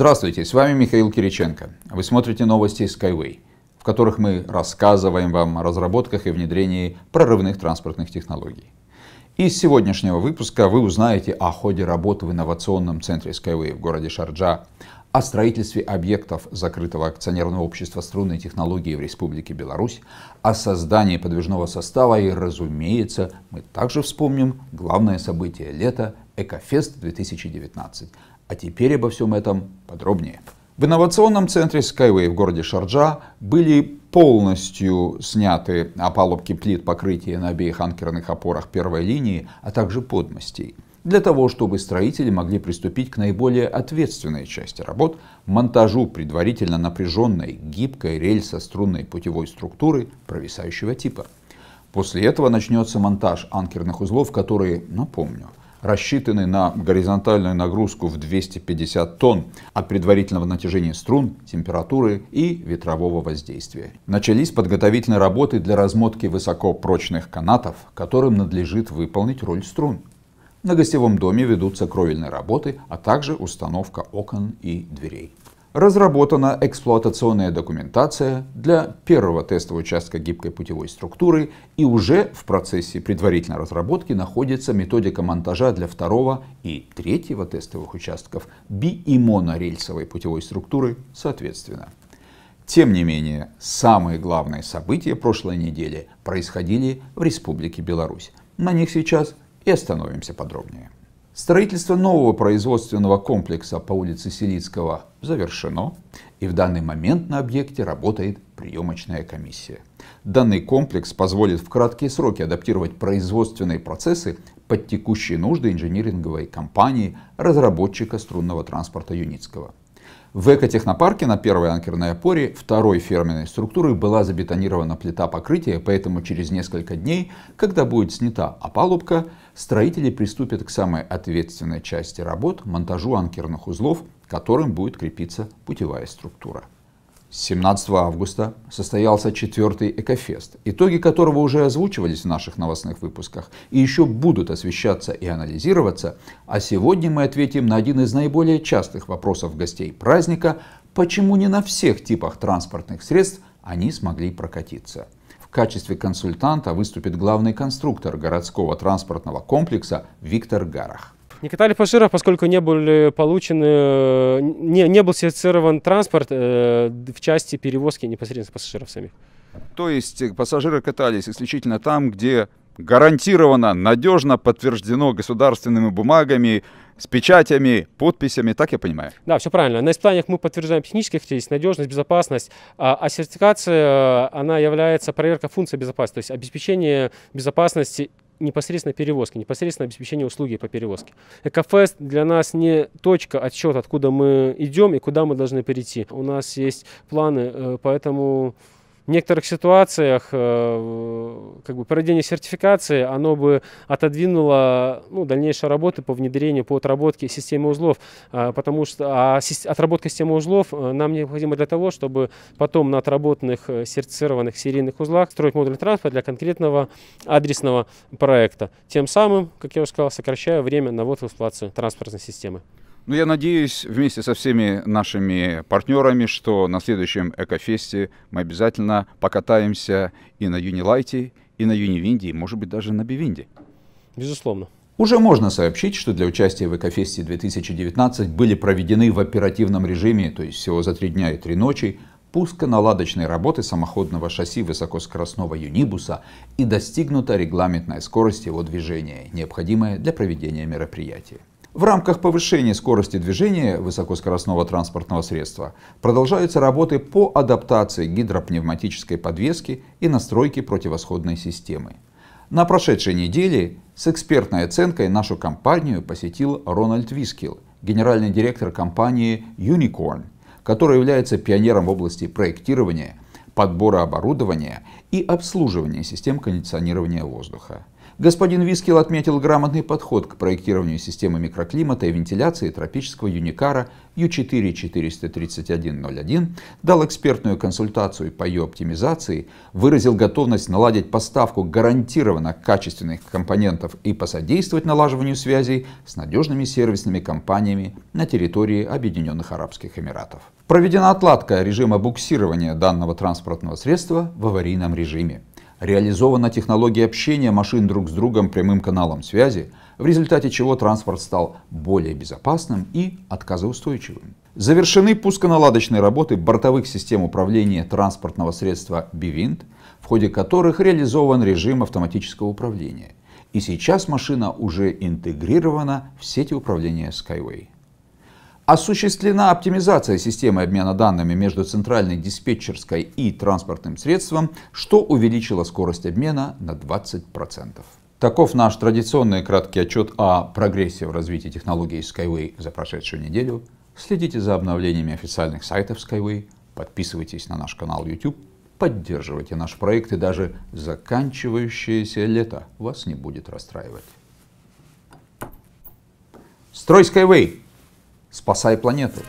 Здравствуйте, с вами Михаил Кириченко. Вы смотрите новости SkyWay, в которых мы рассказываем вам о разработках и внедрении прорывных транспортных технологий. Из сегодняшнего выпуска вы узнаете о ходе работы в инновационном центре SkyWay в городе Шарджа, о строительстве объектов закрытого акционерного общества «Струнные технологии» в Республике Беларусь, о создании подвижного состава и, разумеется, мы также вспомним главное событие лета – Экофест-2019. А теперь обо всем этом подробнее. В инновационном центре SkyWay в городе Шарджа были полностью сняты опалубки плит покрытия на обеих анкерных опорах первой линии, а также подмостей, для того, чтобы строители могли приступить к наиболее ответственной части работ – монтажу предварительно напряженной гибкой рельсо-струнной путевой структуры провисающего типа. После этого начнется монтаж анкерных узлов, которые, напомню, рассчитаны на горизонтальную нагрузку в 250 тонн от предварительного натяжения струн, температуры и ветрового воздействия. Начались подготовительные работы для размотки высокопрочных канатов, которым надлежит выполнить роль струн. На гостевом доме ведутся кровельные работы, а также установка окон и дверей. Разработана эксплуатационная документация для первого тестового участка гибкой путевой структуры, и уже в процессе предварительной разработки находится методика монтажа для второго и третьего тестовых участков би- и монорельсовой путевой структуры соответственно. Тем не менее, самые главные события прошлой недели происходили в Республике Беларусь. На них сейчас и остановимся подробнее. Строительство нового производственного комплекса по улице Селицкого завершено, и в данный момент на объекте работает приемочная комиссия. Данный комплекс позволит в краткие сроки адаптировать производственные процессы под текущие нужды инжиниринговой компании разработчика струнного транспорта Юницкого. В экотехнопарке на первой анкерной опоре второй ферменной структуры была забетонирована плита покрытия, поэтому через несколько дней, когда будет снята опалубка, строители приступят к самой ответственной части работ – монтажу анкерных узлов, к которым будет крепиться путевая структура. 17 августа состоялся 4-й Экофест, итоги которого уже озвучивались в наших новостных выпусках и еще будут освещаться и анализироваться, а сегодня мы ответим на один из наиболее частых вопросов гостей праздника – почему не на всех типах транспортных средств они смогли прокатиться. В качестве консультанта выступит главный конструктор городского транспортного комплекса Виктор Гарах. Не катали пассажиров, поскольку не был сертифицирован транспорт в части перевозки непосредственно пассажиров самих. То есть пассажиры катались исключительно там, где гарантированно, надежно подтверждено государственными бумагами, с печатями, подписями, так я понимаю? Да, все правильно. На испытаниях мы подтверждаем технические характеристики, надежность, безопасность, а сертификация, она является проверка функции безопасности, то есть обеспечение безопасности непосредственно перевозки, непосредственно обеспечение услуги по перевозке. Экофест для нас не точка отсчета, откуда мы идем и куда мы должны перейти. У нас есть планы, поэтому в некоторых ситуациях проведение сертификации, оно бы отодвинуло дальнейшие работы по внедрению, по отработке системы узлов, потому что отработка системы узлов нам необходима для того, чтобы потом на отработанных сертифицированных серийных узлах строить модуль транспорта для конкретного адресного проекта. Тем самым, как я уже сказал, сокращая время на ввод в эксплуатацию транспортной системы. Ну, я надеюсь, вместе со всеми нашими партнерами, что на следующем Экофесте мы обязательно покатаемся и на Юнилайте, и на Юнивинде, и, может быть, даже на Бивинде. Безусловно. Уже можно сообщить, что для участия в Экофесте 2019 были проведены в оперативном режиме, то есть всего за 3 дня и 3 ночи, пусконаладочные работы самоходного шасси высокоскоростного Юнибуса и достигнута регламентная скорость его движения, необходимая для проведения мероприятия. В рамках повышения скорости движения высокоскоростного транспортного средства продолжаются работы по адаптации гидропневматической подвески и настройке противосходной системы. На прошедшей неделе с экспертной оценкой нашу компанию посетил Рональд Вискилл, генеральный директор компании Unicorn, который является пионером в области проектирования, подбора оборудования и обслуживания систем кондиционирования воздуха. Господин Вискилл отметил грамотный подход к проектированию системы микроклимата и вентиляции тропического Юникара U4-43101, дал экспертную консультацию по ее оптимизации, выразил готовность наладить поставку гарантированно качественных компонентов и посодействовать налаживанию связей с надежными сервисными компаниями на территории Объединенных Арабских Эмиратов. Проведена отладка режима буксирования данного транспортного средства в аварийном режиме. Реализована технология общения машин друг с другом прямым каналом связи, в результате чего транспорт стал более безопасным и отказоустойчивым. Завершены пусконаладочные работы бортовых систем управления транспортного средства «Бивинд», в ходе которых реализован режим автоматического управления. И сейчас машина уже интегрирована в сети управления SkyWay. Осуществлена оптимизация системы обмена данными между центральной диспетчерской и транспортным средством, что увеличило скорость обмена на 20%. Таков наш традиционный краткий отчет о прогрессе в развитии технологий SkyWay за прошедшую неделю. Следите за обновлениями официальных сайтов SkyWay, подписывайтесь на наш канал YouTube, поддерживайте наш проект, и даже заканчивающееся лето вас не будет расстраивать. Строй SkyWay! Спасай планету!